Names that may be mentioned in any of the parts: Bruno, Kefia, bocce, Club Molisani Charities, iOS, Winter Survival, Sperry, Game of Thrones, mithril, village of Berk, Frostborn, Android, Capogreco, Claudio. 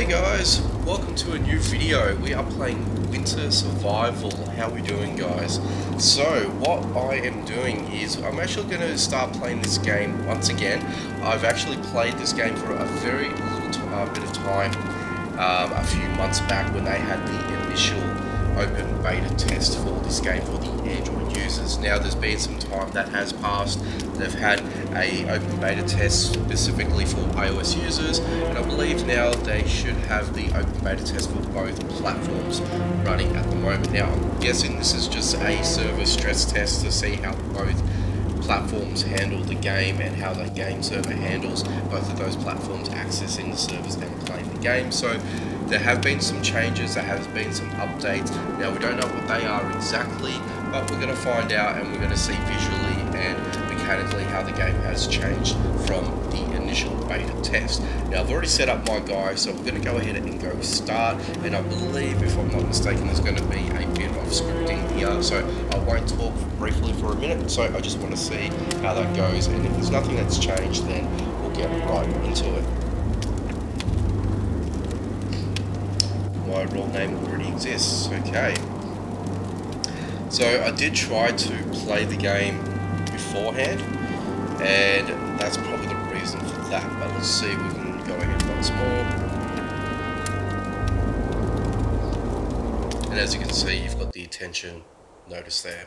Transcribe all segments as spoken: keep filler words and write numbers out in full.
Hey guys, welcome to a new video. We are playing Winter Survival. How are we doing, guys? So what I am doing is I'm actually going to start playing this game once again. I've actually played this game for a very little uh, bit of time um, a few months back when they had the initial open beta test for this game for the Android users. Now there's been some time that has passed. They've had a open beta test specifically for iOS users, and I believe now they should have the open beta test for both platforms running at the moment. Now I'm guessing this is just a server stress test to see how both platforms handle the game and how the game server handles both of those platforms accessing the servers and playing the game. So there have been some changes, there has been some updates. Now we don't know what they are exactly, but we're going to find out and we're going to see visually and mechanically how the game has changed from the initial beta test. Now I've already set up my guy, so we're going to go ahead and go start, and I believe, if I'm not mistaken, there's going to be a bit of scripting here, so I won't talk briefly for a minute. So I just want to see how that goes, and if there's nothing that's changed, then we'll get right into it. My role name already exists. Okay. So I did try to play the game beforehand, and that's probably the reason for that. But let's see if we can go ahead once more. And as you can see, you've got the attention notice there.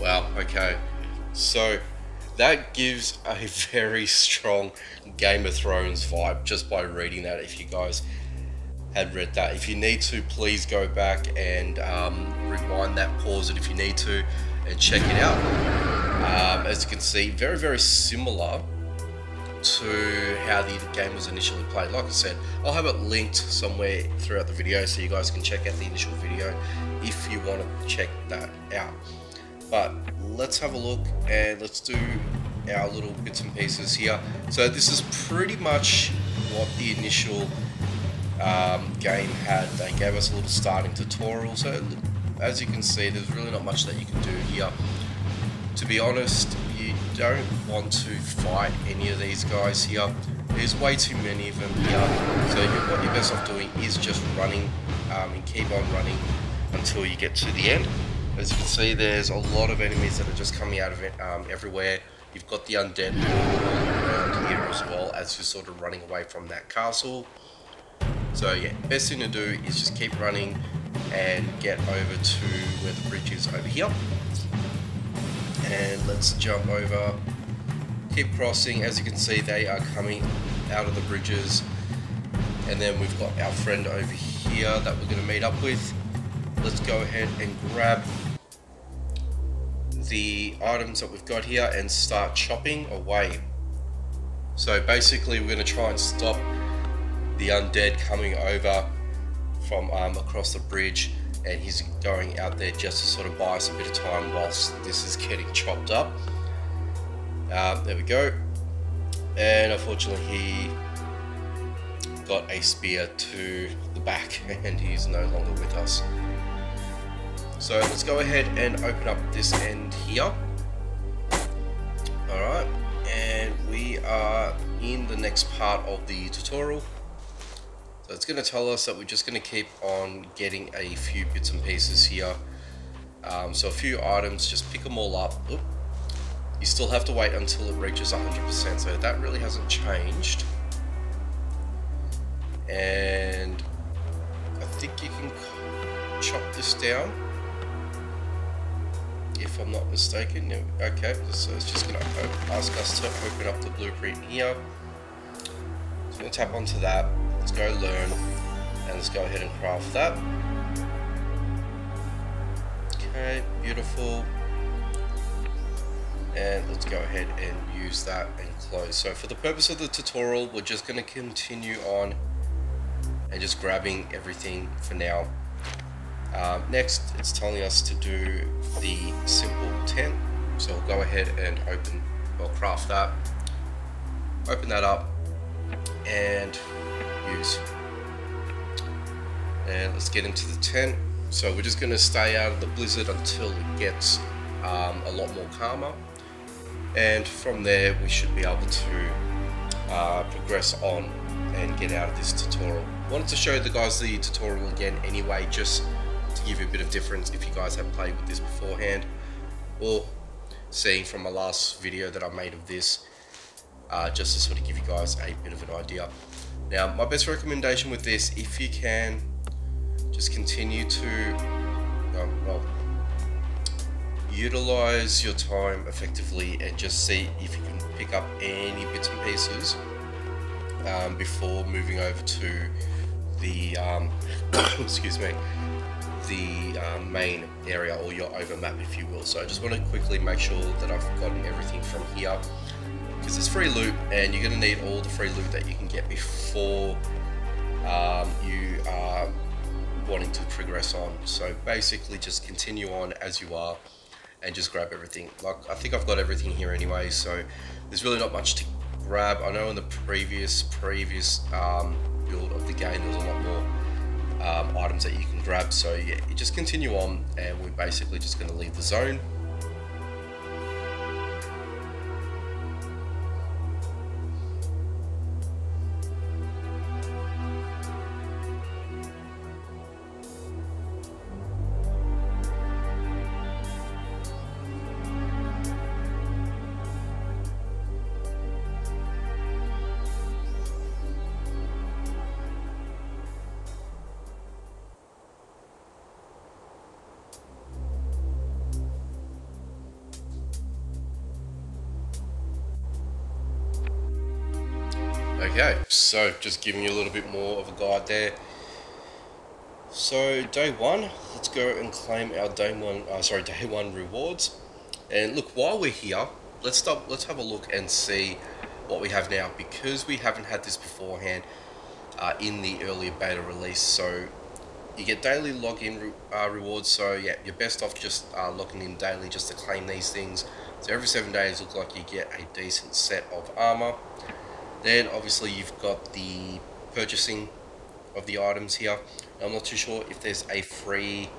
Wow, okay, so that gives a very strong Game of Thrones vibe just by reading that. If you guys had read that, if you need to, please go back and um, rewind that, pause it if you need to, and check it out. Um, as you can see, very, very similar to how the game was initially played. Like I said, I'll have it linked somewhere throughout the video so you guys can check out the initial video if you want to check that out. But let's have a look and let's do our little bits and pieces here. So this is pretty much what the initial um, game had. They gave us a little starting tutorial. So as you can see, there's really not much that you can do here. To be honest, you don't want to fight any of these guys here. There's way too many of them here. So what you're best off doing is just running um, and keep on running until you get to the end. As you can see, there's a lot of enemies that are just coming out of it um, everywhere. You've got the undead around here as well as you're sort of running away from that castle. So yeah, best thing to do is just keep running and get over to where the bridge is over here. And let's jump over, keep crossing. As you can see, they are coming out of the bridges. And then we've got our friend over here that we're going to meet up with. Let's go ahead and grab the items that we've got here and start chopping away. So basically we're going to try and stop the undead coming over from um, across the bridge, and he's going out there just to sort of buy us a bit of time whilst this is getting chopped up. Uh, there we go. And unfortunately he got a spear to the back and he's no longer with us. So let's go ahead and open up this end here. Alright, and we are in the next part of the tutorial. So it's going to tell us that we're just going to keep on getting a few bits and pieces here. Um, so a few items, just pick them all up. Oop. You still have to wait until it reaches one hundred percent, so that really hasn't changed. And I think you can chop this down, if I'm not mistaken. Okay, so it's just going to ask us to open up the blueprint here. So we're going to tap onto that. Let's go learn, and let's go ahead and craft that. Okay, beautiful. And let's go ahead and use that and close. So for the purpose of the tutorial, we're just going to continue on and just grabbing everything for now. Um, next, it's telling us to do the simple tent. So we'll go ahead and open, well, craft that, open that up and use. And let's get into the tent. So we're just going to stay out of the blizzard until it gets um, a lot more calmer. And from there, we should be able to uh, progress on and get out of this tutorial. Wanted to show the guys the tutorial again anyway, just to give you a bit of difference if you guys have played with this beforehand, or seeing from my last video that I made of this, uh, just to sort of give you guys a bit of an idea. Now, my best recommendation with this, if you can, just continue to um, well, utilize your time effectively and just see if you can pick up any bits and pieces um, before moving over to the um, excuse me, the uh, main area, or your overmap, if you will. So I just want to quickly make sure that I've gotten everything from here, because it's free loot and you're going to need all the free loot that you can get before um, you are wanting to progress on. So basically just continue on as you are and just grab everything. Like, I think I've got everything here anyway, so there's really not much to grab. I know in the previous previous um, build of the game there's a lot more um, items that you can grab. So yeah, you just continue on and we're basically just going to leave the zone. Okay, so just giving you a little bit more of a guide there. So day one, let's go and claim our day one. Uh, sorry, day one rewards. And look, while we're here, let's stop. Let's have a look and see what we have now, because we haven't had this beforehand uh, in the earlier beta release. So you get daily login re uh, rewards. So yeah, you're best off just uh, logging in daily just to claim these things. So every seven days, look like you get a decent set of armor. Then obviously you've got the purchasing of the items here. I'm not too sure if there's a free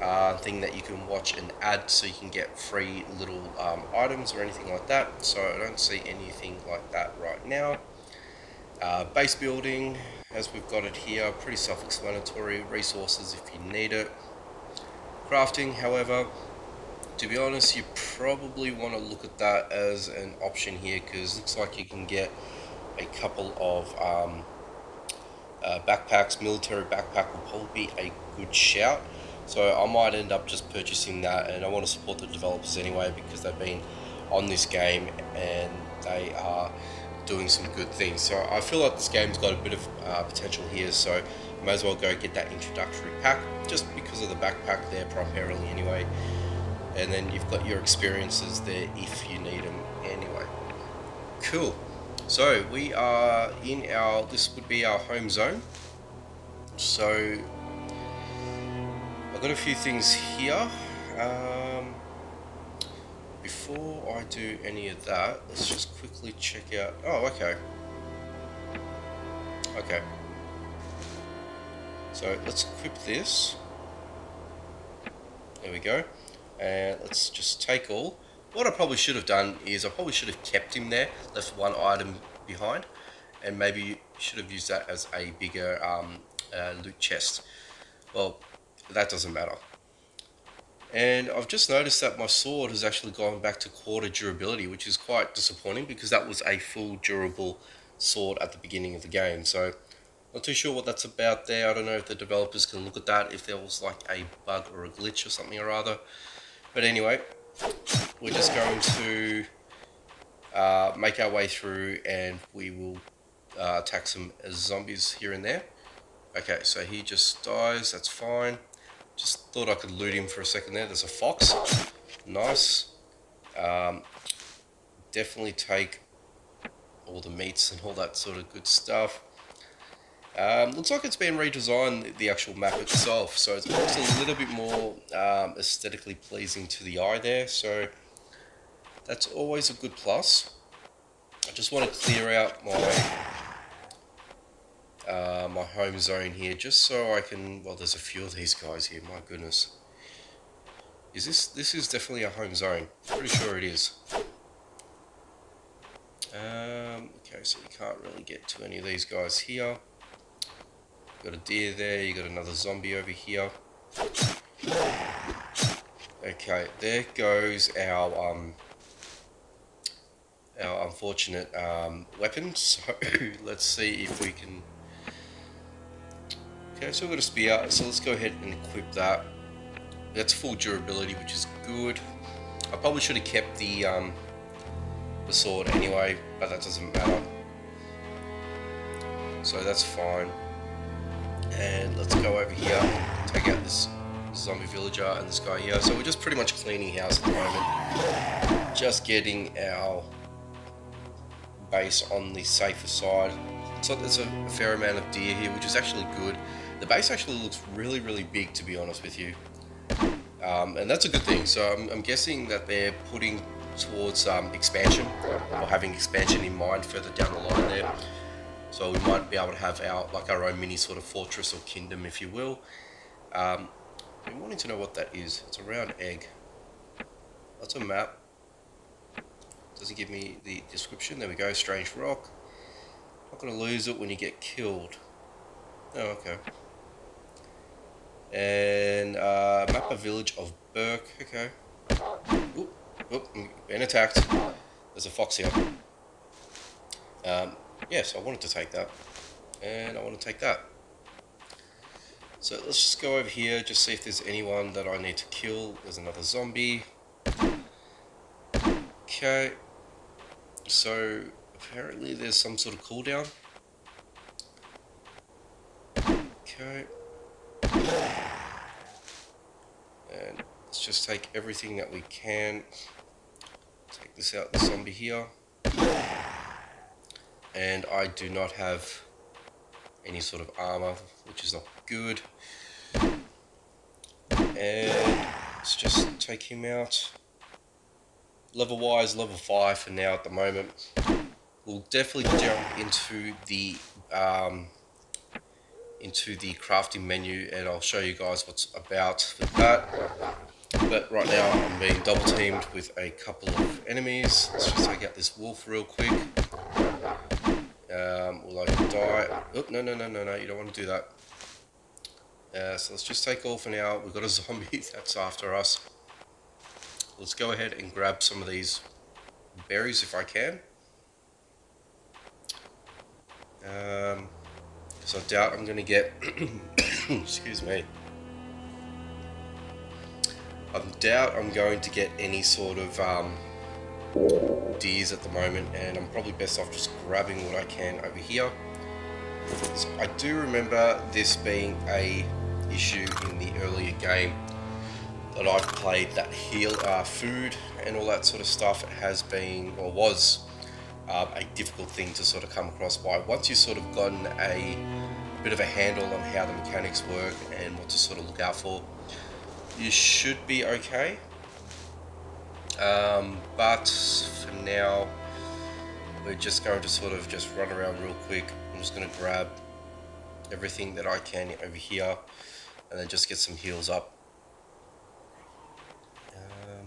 uh, thing that you can watch and add, so you can get free little um, items or anything like that. So I don't see anything like that right now. Uh, base building, as we've got it here, pretty self-explanatory. Resources if you need it. Crafting, however, to be honest, you probably want to look at that as an option here, because it looks like you can get a couple of um, uh, backpacks. Military backpack will probably be a good shout, so I might end up just purchasing that. And I want to support the developers anyway, because they've been on this game and they are doing some good things. So I feel like this game's got a bit of uh, potential here, so I may as well go get that introductory pack, just because of the backpack there primarily anyway. And then you've got your experiences there if you need them anyway. Cool. So we are in our, this would be our home zone. So I've got a few things here. Um, before I do any of that, let's just quickly check out, oh, okay. Okay. So let's equip this. There we go. And let's just take all. What I probably should have done is I probably should have kept him there, left one item behind, and maybe should have used that as a bigger um, uh, loot chest. Well, that doesn't matter. And I've just noticed that my sword has actually gone back to quarter durability, which is quite disappointing, because that was a full durable sword at the beginning of the game. So not too sure what that's about there. I don't know if the developers can look at that, if there was like a bug or a glitch or something or other. But anyway, we're just going to uh, make our way through, and we will uh, attack some zombies here and there. Okay, so he just dies, that's fine. Just thought I could loot him for a second there. There's a fox. Nice. Um, definitely take all the meats and all that sort of good stuff. Um, looks like it's been redesigned, the actual map itself, so it looks a little bit more um, aesthetically pleasing to the eye there, so that's always a good plus. I just want to clear out my uh, my home zone here, just so I can, well, there's a few of these guys here, my goodness. Is this, this is definitely a home zone, pretty sure it is. Um, okay, so you can't really get to any of these guys here. Got a deer there, you got another zombie over here. Okay, there goes our um our unfortunate um weapon. So let's see if we can. Okay, so we've got a spear, so let's go ahead and equip that. That's full durability, which is good. I probably should have kept the um the sword anyway, but that doesn't matter. So that's fine. And let's go over here, take out this zombie villager and this guy here. So we're just pretty much cleaning house at the moment. Just getting our base on the safer side. So there's a, a fair amount of deer here, which is actually good. The base actually looks really, really big, to be honest with you. Um, and that's a good thing. So I'm, I'm guessing that they're putting towards um, expansion, or having expansion in mind further down the line there. So we might be able to have our, like our own mini sort of fortress or kingdom, if you will. Um, I'm wanting to know what that is. It's a round egg. That's a map. Doesn't give me the description. There we go. Strange rock. Not gonna lose it when you get killed. Oh, okay. And uh, map a village of Berk. Okay. Oop, oop, I'm being attacked. There's a fox here. Um, Yes, I wanted to take that, and I want to take that. So let's just go over here, just see if there's anyone that I need to kill. There's another zombie. Okay, so apparently there's some sort of cooldown. Okay. And let's just take everything that we can. Take this out, the zombie here. And I do not have any sort of armor, which is not good. And let's just take him out. Level wise, level five for now at the moment. We'll definitely jump into the um, into the crafting menu, and I'll show you guys what's about with that. But right now, I'm being double teamed with a couple of enemies. Let's just take out this wolf real quick. Um, will I die? Oh, no, no, no, no, no, you don't want to do that. Uh, so let's just take off for now. We've got a zombie that's after us. Let's go ahead and grab some of these berries if I can. Um, because I doubt I'm going to get... excuse me. I doubt I'm going to get any sort of... Um, deers at the moment, and I'm probably best off just grabbing what I can over here. So I do remember this being a issue in the earlier game that I've played, that heal uh, food and all that sort of stuff has been, or was, uh, a difficult thing to sort of come across by. Once you've sort of gotten a bit of a handle on how the mechanics work and what to sort of look out for, you should be okay. Um, but for now, we're just going to sort of just run around real quick. I'm just going to grab everything that I can over here, and then just get some heals up. Um,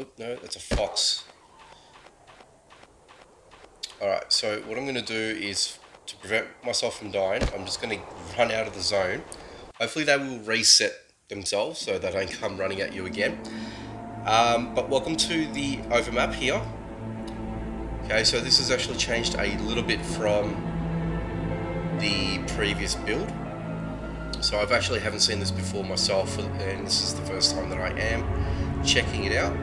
oop, no, that's a fox. Alright, so what I'm going to do is, to prevent myself from dying, I'm just going to run out of the zone. Hopefully they will reset themselves so they don't come running at you again. Um, but welcome to the overmap here. Okay, so this has actually changed a little bit from the previous build. So I've actually haven't seen this before myself, and this is the first time that I am checking it out.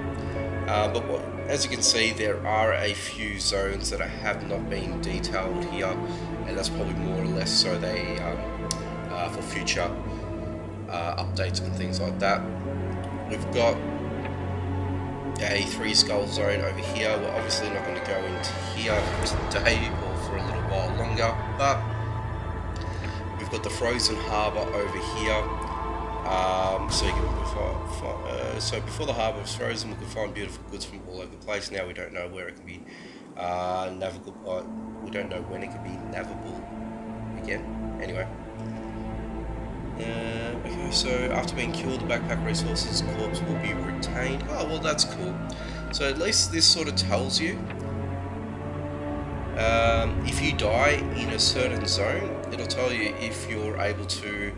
Uh, but what, as you can see, there are a few zones that I have not been detailed here, and that's probably more or less so they um, uh, for future uh, updates and things like that. We've got a three skull zone over here. We're obviously not going to go into here today or for a little while longer, but we've got the frozen harbour over here. Um, so, you can find, find, uh, so before the harbour was frozen, we could find beautiful goods from all over the place. Now we don't know where it can be uh, navigable. Uh, we don't know when it can be navigable again. Anyway. Uh, okay, so after being killed, the backpack resources corpse will be retained. Oh, well, that's cool. So at least this sort of tells you um, if you die in a certain zone, it'll tell you if you're able to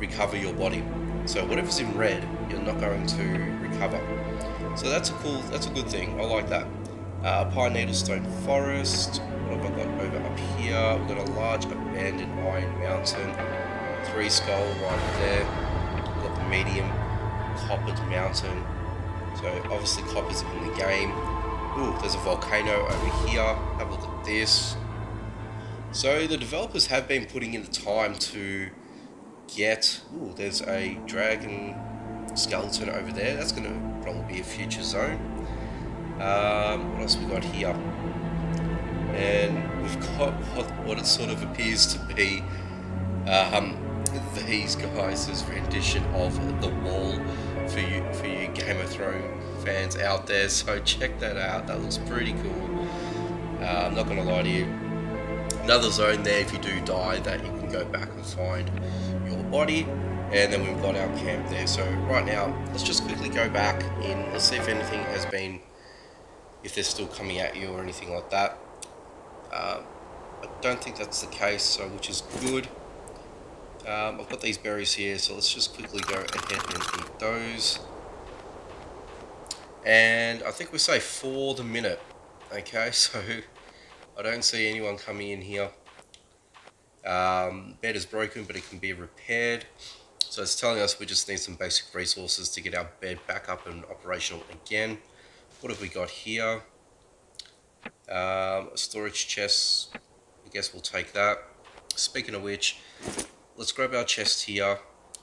recover your body. So whatever's in red, you're not going to recover. So that's a cool, that's a good thing. I like that. Uh, Pine Needlestone Forest. What have I got over up here? We've got a large abandoned iron mountain. Three skull right there. We've got the medium coppered mountain. So obviously copper's in the game. Ooh, there's a volcano over here. Have a look at this. So the developers have been putting in the time to get. Ooh, there's a dragon skeleton over there. That's going to probably be a future zone. Um, what else we got here? And we've got what, what it sort of appears to be. Um, these guys' rendition of The Wall for you for you Game of Thrones fans out there, so check that out. That looks pretty cool. uh, I'm not gonna lie to you, another zone there if you do die that you can go back and find your body. And then we've got our camp there. So right now let's just quickly go back in, let's see if anything has been, if they're still coming at you or anything like that. uh, I don't think that's the case, so which is good. Um, I've got these berries here, so let's just quickly go ahead and eat those. And I think we're safe for the minute. Okay, so I don't see anyone coming in here. Um, bed is broken, but it can be repaired. So it's telling us we just need some basic resources to get our bed back up and operational again. What have we got here? Um, storage chests. I guess we'll take that. Speaking of which, let's grab our chest here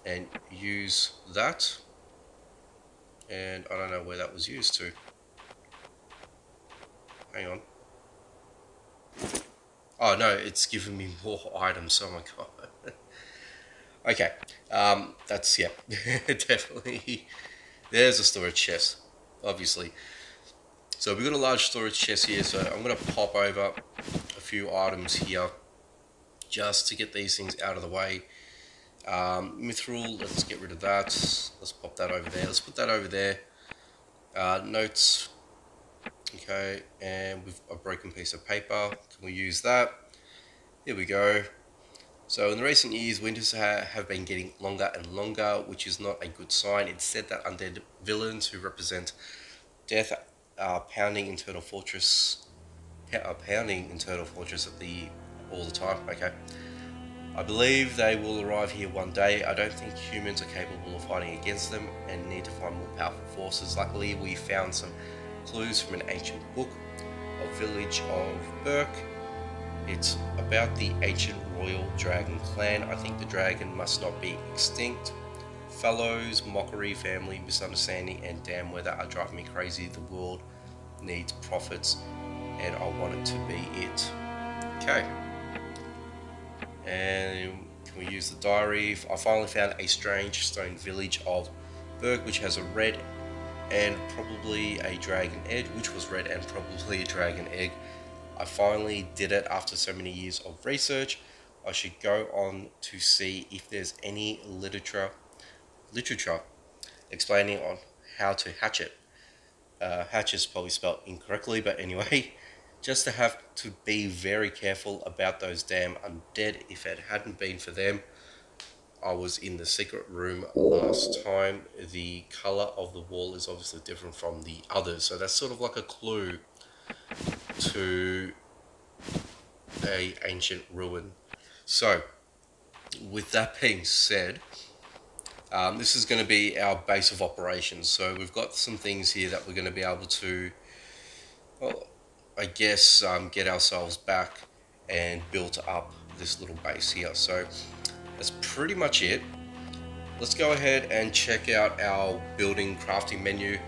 and use that. And I don't know where that was used to. Hang on. Oh no, it's given me more items. Oh my god. Okay. Um, that's, yeah, definitely. There's a storage chest, obviously. So we've got a large storage chest here. So I'm going to pop over a few items here, just to get these things out of the way. Um, mithril, let's get rid of that. Let's pop that over there. Let's put that over there. Uh, notes. Okay, and we've a broken piece of paper. Can we use that? Here we go. So in the recent years, winters ha have been getting longer and longer, which is not a good sign. It's said that undead villains who represent death are pounding internal fortress, are pounding internal fortress at the all the time. Okay, I believe they will arrive here one day. I don't think humans are capable of fighting against them and need to find more powerful forces. Luckily, we found some clues from an ancient book of Village of Berk. It's about the ancient royal dragon clan. I think the dragon must not be extinct. Fellows, mockery, family, misunderstanding, and damn weather are driving me crazy. The world needs prophets, and I want it to be it. Okay. And can we use the diary? I finally found a strange stone village of Berk, which has a red and probably a dragon egg, which was red and probably a dragon egg. I finally did it after so many years of research. I should go on to see if there's any literature, literature explaining on how to hatch it. Uh, hatch is probably spelled incorrectly, but anyway. Just to have to be very careful about those damn undead. If it hadn't been for them, I was in the secret room last time. The colour of the wall is obviously different from the others. So that's sort of like a clue to an ancient ruin. So, with that being said, um, this is going to be our base of operations. So we've got some things here that we're going to be able to... Well, I guess um, get ourselves back and built up this little base here. So that's pretty much it. Let's go ahead and check out our building crafting menu.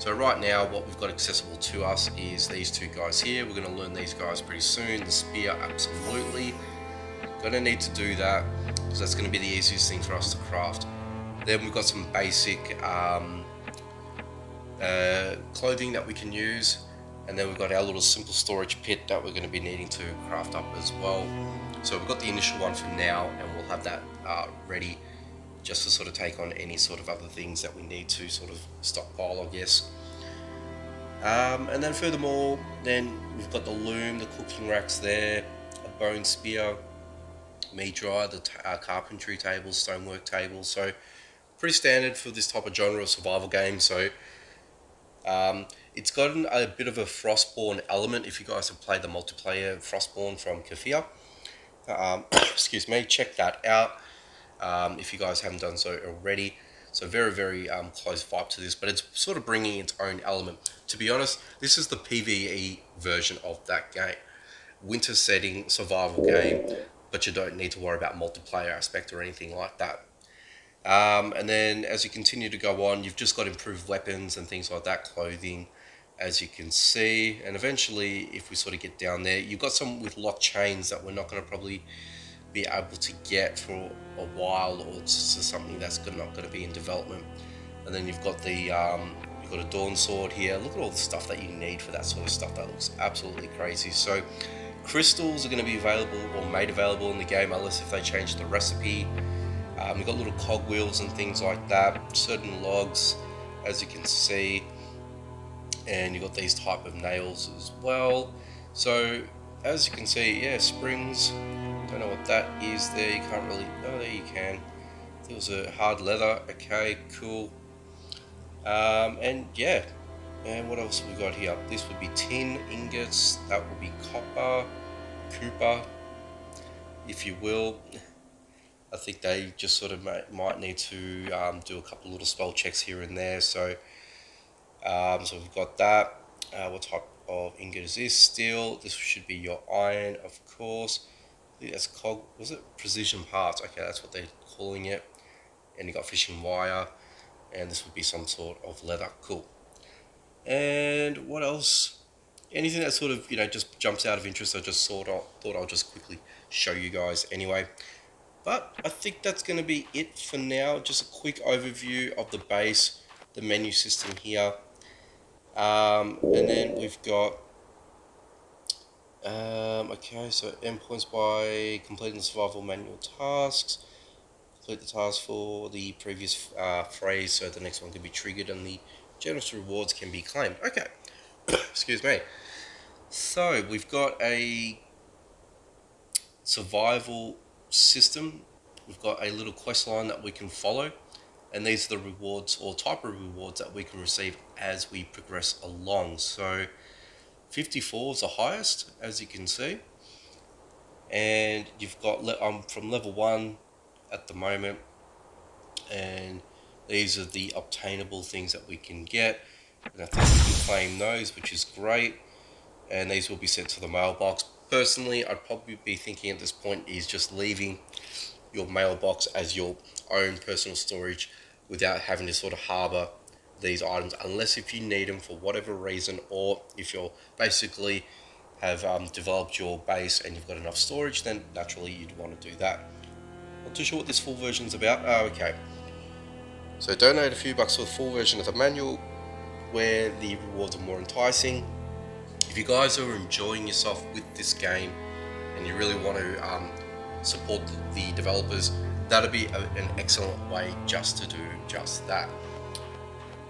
So right now what we've got accessible to us is these two guys here. We're going to learn these guys pretty soon. The spear, absolutely. Going to need to do that because that's going to be the easiest thing for us to craft. Then we've got some basic um, uh, clothing that we can use. And then we've got our little simple storage pit that we're going to be needing to craft up as well. So we've got the initial one for now, and we'll have that uh, ready just to sort of take on any sort of other things that we need to sort of stockpile, I guess. Um, and then furthermore, then we've got the loom, the cooking racks there, a bone spear, meat dryer, the t uh, carpentry table, stonework table. So pretty standard for this type of genre of survival game. So um, it's gotten a bit of a Frostborn element. If you guys have played the multiplayer Frostborn from Kefia, um, excuse me, check that out. Um, if you guys haven't done so already. So very, very um, close vibe to this, but it's sort of bringing its own element. To be honest, this is the P V E version of that game. Winter setting, survival game, but you don't need to worry about multiplayer aspect or anything like that. Um, and then as you continue to go on, you've just got improved weapons and things like that, clothing, as you can see. And eventually, if we sort of get down there, you've got some with locked chains that we're not going to probably be able to get for a while, or it's just something that's not going to be in development. And then you've got the um, you've got a Dawn Sword here. Look at all the stuff that you need for that sort of stuff. That looks absolutely crazy. So crystals are going to be available or made available in the game, unless if they change the recipe. Um, we've got little cogwheels and things like that, certain logs, as you can see, and you've got these type of nails as well. So as you can see, yeah, springs. Don't know what that is there. You can't really. Oh, there you can. There was a hard leather. Okay, cool. Um, and yeah, and what else have we got here? This would be tin ingots. That would be copper, cooper, if you will. I think they just sort of might, might need to um, do a couple little spell checks here and there. So, um, so we've got that. Uh, what type of ingot is this? Steel. This should be your iron, of course. That's cog, was it precision parts? Okay, that's what they're calling it. And you got fishing wire, and this would be some sort of leather. Cool. And what else? Anything that sort of, you know, just jumps out of interest, I just sort of thought I'll just quickly show you guys anyway. But I think that's going to be it for now. Just a quick overview of the base, the menu system here, um, and then we've got. Um, okay, so endpoints by completing the survival manual tasks. Complete the task for the previous uh, phrase, so the next one can be triggered and the generous rewards can be claimed. Okay, excuse me. So we've got a survival system. We've got a little quest line that we can follow, and these are the rewards or type of rewards that we can receive as we progress along. So fifty-four is the highest, as you can see, and you've got, I'm from level one at the moment, and these are the obtainable things that we can get, and I think we can claim those, which is great, and these will be sent to the mailbox. Personally, I'd probably be thinking at this point is just leaving your mailbox as your own personal storage without having to sort of harbour these items, unless if you need them for whatever reason, or if you're basically have um, developed your base and you've got enough storage, then naturally you'd want to do that. Not too sure what this full version's about. Oh, okay. So donate a few bucks for the full version of the manual where the rewards are more enticing. If you guys are enjoying yourself with this game and you really want to um, support the developers, that'd be a, an excellent way just to do just that.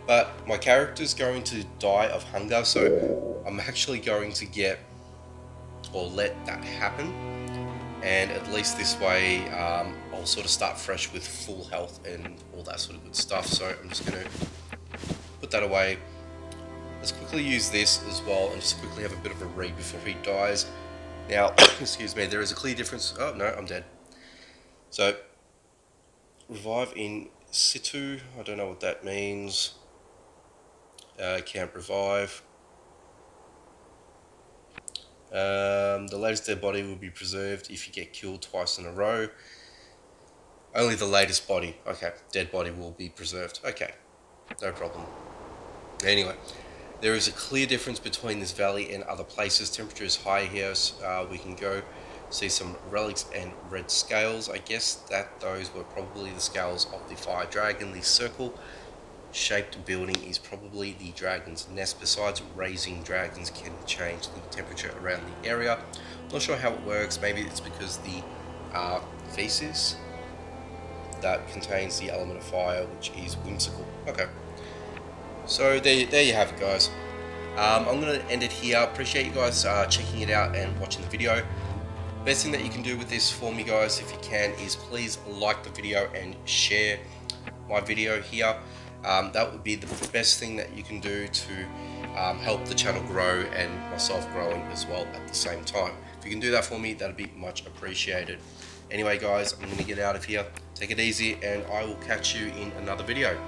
But my character's going to die of hunger, so I'm actually going to get or let that happen, and at least this way um, I'll sort of start fresh with full health and all that sort of good stuff. So I'm just going to put that away. Let's quickly use this as well and just quickly have a bit of a read before he dies. Now, excuse me, there is a clear difference. Oh no, I'm dead. So revive in situ, I don't know what that means. Uh, can't revive. Um, the latest dead body will be preserved if you get killed twice in a row. Only the latest body. Okay, dead body will be preserved. Okay, no problem. Anyway, there is a clear difference between this valley and other places. Temperature is high here, so, uh, we can go see some relics and red scales. I guess that those were probably the scales of the fire dragon. The circle shaped building is probably the dragon's nest. Besides, raising dragons can change the temperature around the area. Not sure how it works. Maybe it's because the uh, feces that contains the element of fire, which is whimsical. Okay, so there, there you have it, guys. um, I'm gonna end it here. Appreciate you guys uh, checking it out and watching the video. Best thing that you can do with this for me, guys, if you can, is please like the video and share my video here. Um, that would be the best thing that you can do to um, help the channel grow and myself growing as well at the same time. If you can do that for me, that'd be much appreciated. Anyway, guys, I'm going to get out of here. Take it easy, and I will catch you in another video.